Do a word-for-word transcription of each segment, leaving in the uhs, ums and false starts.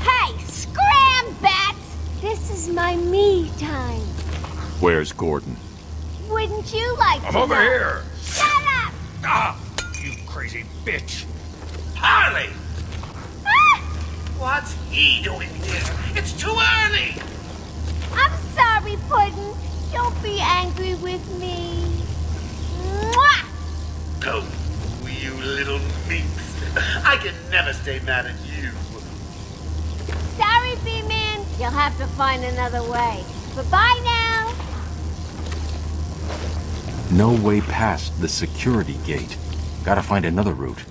Hey, scram, bats! This is my me time. Where's Gordon? Wouldn't you like to I'm over know? Here! Shut up! Ah, you crazy bitch! Harley! Ah! What's he doing here? It's too early! I'm sorry, Puddin. Don't be angry with me. Mwah! Oh, you little minx. I can never stay mad at you. Sorry, B-Man. You'll have to find another way. Bye-bye now. No way past the security gate. Gotta find another route.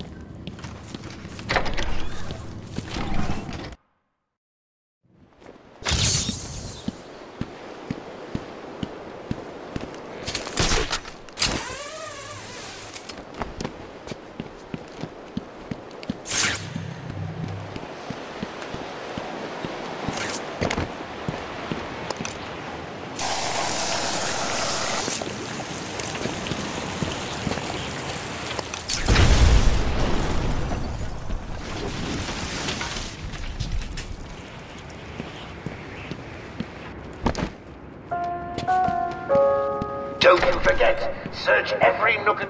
Don't forget, search every nook and...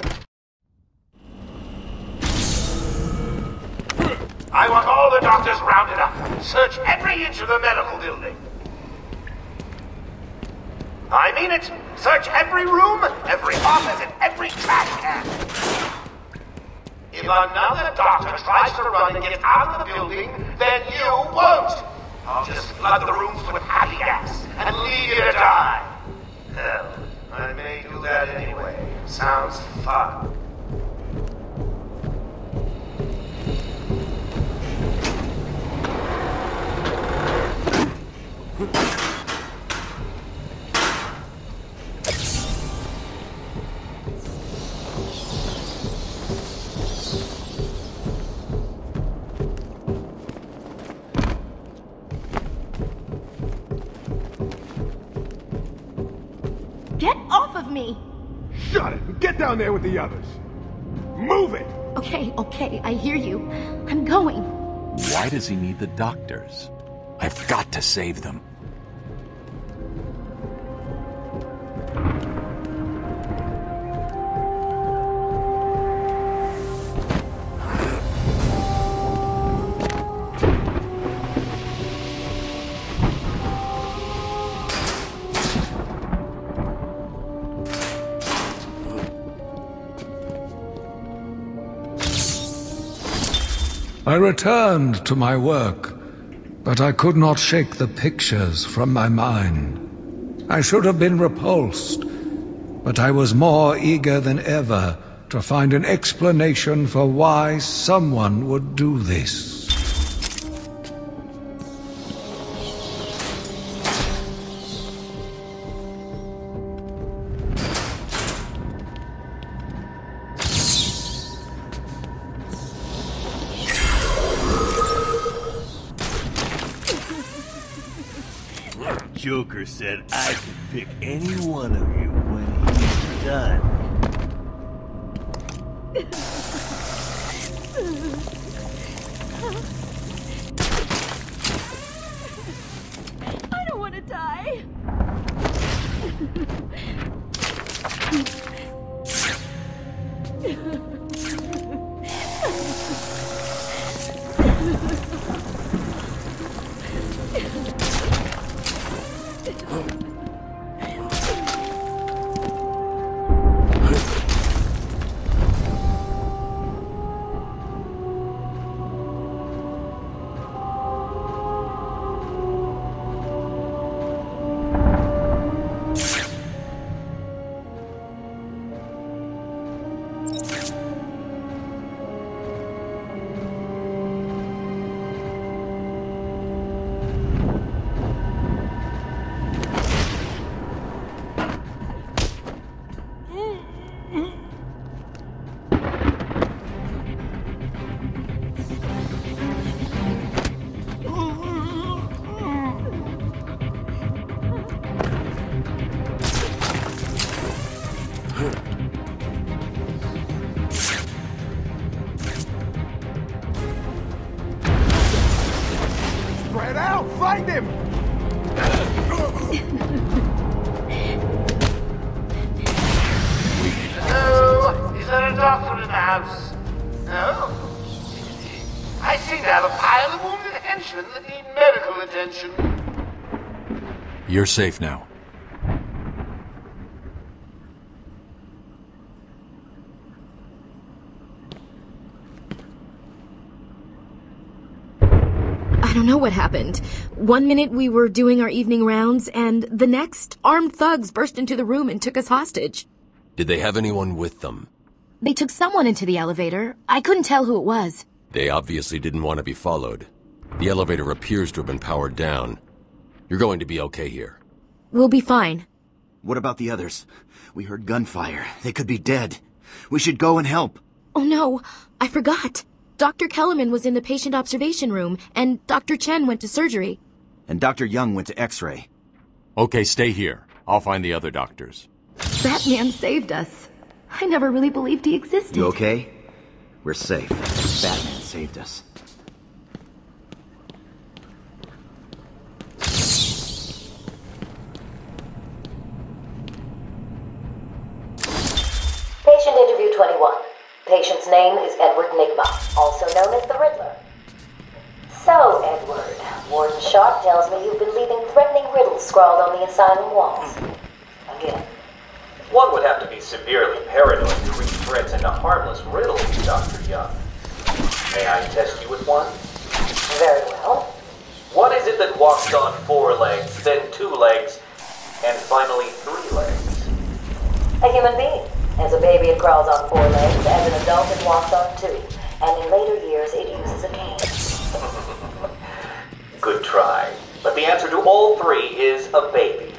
I want all the doctors rounded up. Search every inch of the medical building. I mean it. Search every room, every office, and every trash can. If another doctor tries to run and get out of the building, then you won't. I'll just flood the rooms with happy gas and leave you to die. Hell. I may do that anyway. Sounds fun. Get off of me! Shut it! Get down there with the others! Move it! Okay, okay, I hear you. I'm going. Why does he need the doctors? I've got to save them. I returned to my work, but I could not shake the pictures from my mind. I should have been repulsed, but I was more eager than ever to find an explanation for why someone would do this. Joker said I could pick any one of you when he's done. I don't want to die. doctor in the house? No? I seem to have a pile of wounded henchmen that need medical attention. You're safe now. I don't know what happened. One minute we were doing our evening rounds, and the next, armed thugs burst into the room and took us hostage. Did they have anyone with them? They took someone into the elevator. I couldn't tell who it was. They obviously didn't want to be followed. The elevator appears to have been powered down. You're going to be okay here. We'll be fine. What about the others? We heard gunfire. They could be dead. We should go and help. Oh no, I forgot. Doctor Kellerman was in the patient observation room, and Doctor Chen went to surgery. And Doctor Young went to x-ray. Okay, stay here. I'll find the other doctors. Batman saved us. I never really believed he existed. You okay? We're safe. Batman saved us. Patient interview twenty-one. Patient's name is Edward Nygma, also known as the Riddler. So, Edward, Warden Sharp tells me you've been leaving threatening riddles scrawled on the asylum walls. Again. One would have to be severely paranoid to read threats into harmless riddles, Doctor Young. May I test you with one? Very well. What is it that walks on four legs, then two legs, and finally three legs? A human being. As a baby, it crawls on four legs. As an adult, it walks on two. And in later years, it uses a cane. Good try. But the answer to all three is a baby.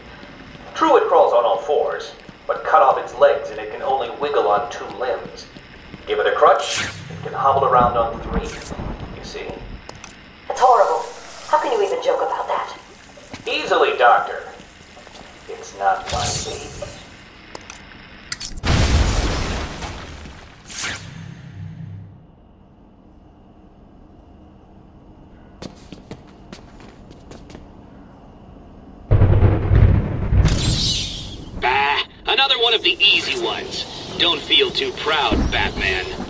True, it crawls on all fours, but cut off its legs and it can only wiggle on two limbs. Give it a crutch, it can hobble around on three, you see? It's horrible. How can you even joke about that? Easily, Doctor. It's not my baby. Another one of the easy ones. Don't feel too proud, Batman.